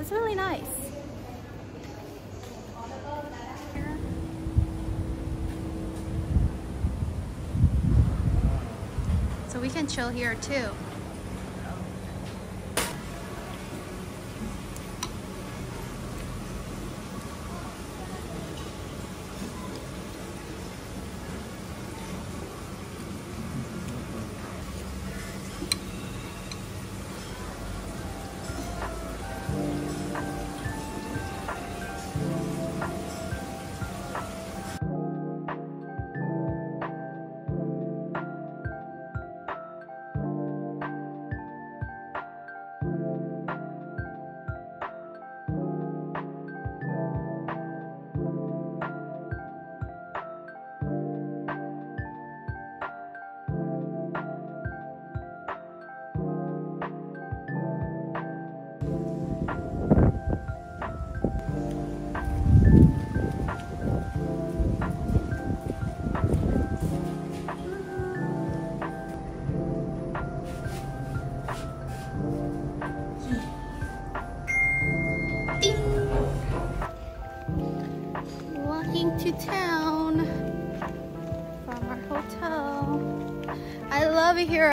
It's really nice. So we can chill here too. To town from our hotel. I love it here.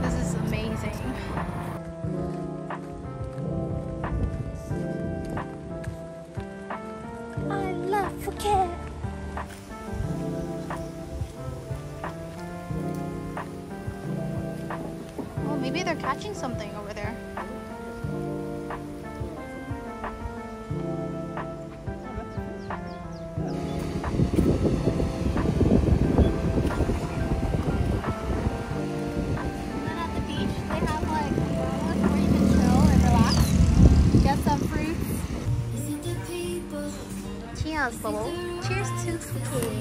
This is amazing. I love forget. Maybe they're catching something over there. And then at the beach, they have like areas where you can chill and relax, get some fruits. Cheers, bubble. Cheers to food.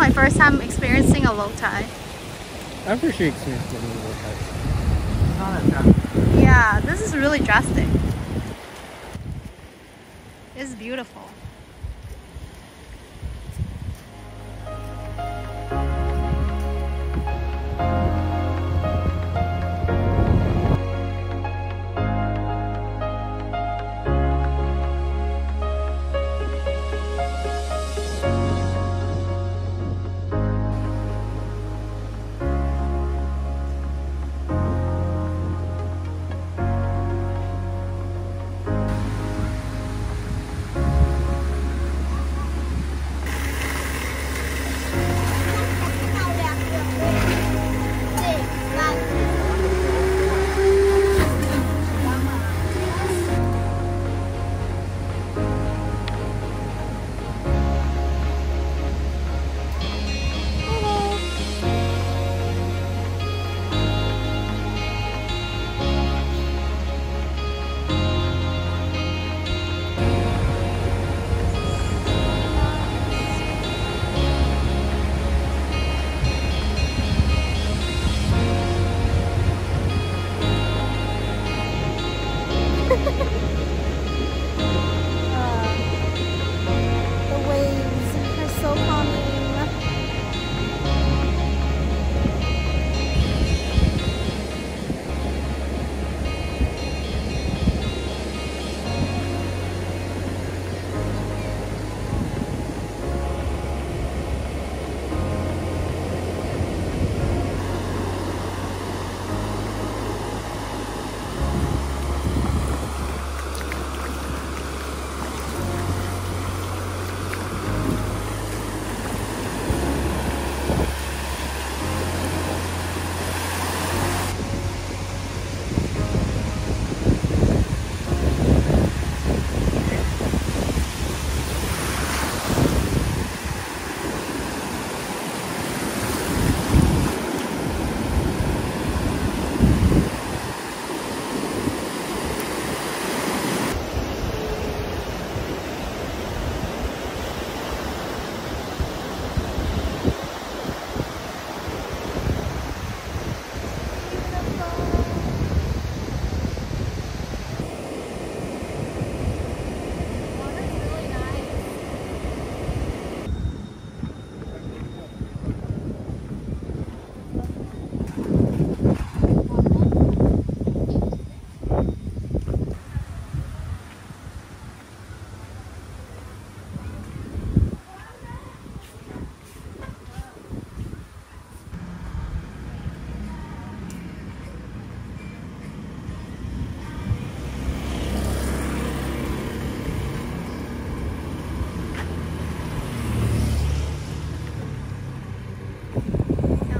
is my first time experiencing a low tie. I've never experienced a low tie. Not that drastic. Yeah, this is really drastic. It's beautiful.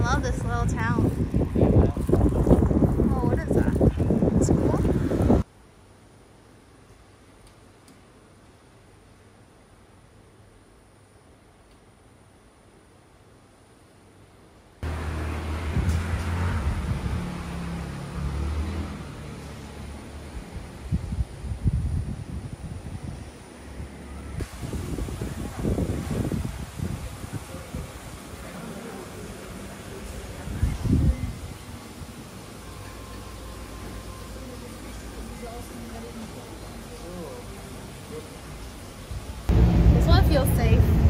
I love this little town. Oh, what is that? It's cool. This one feels safe.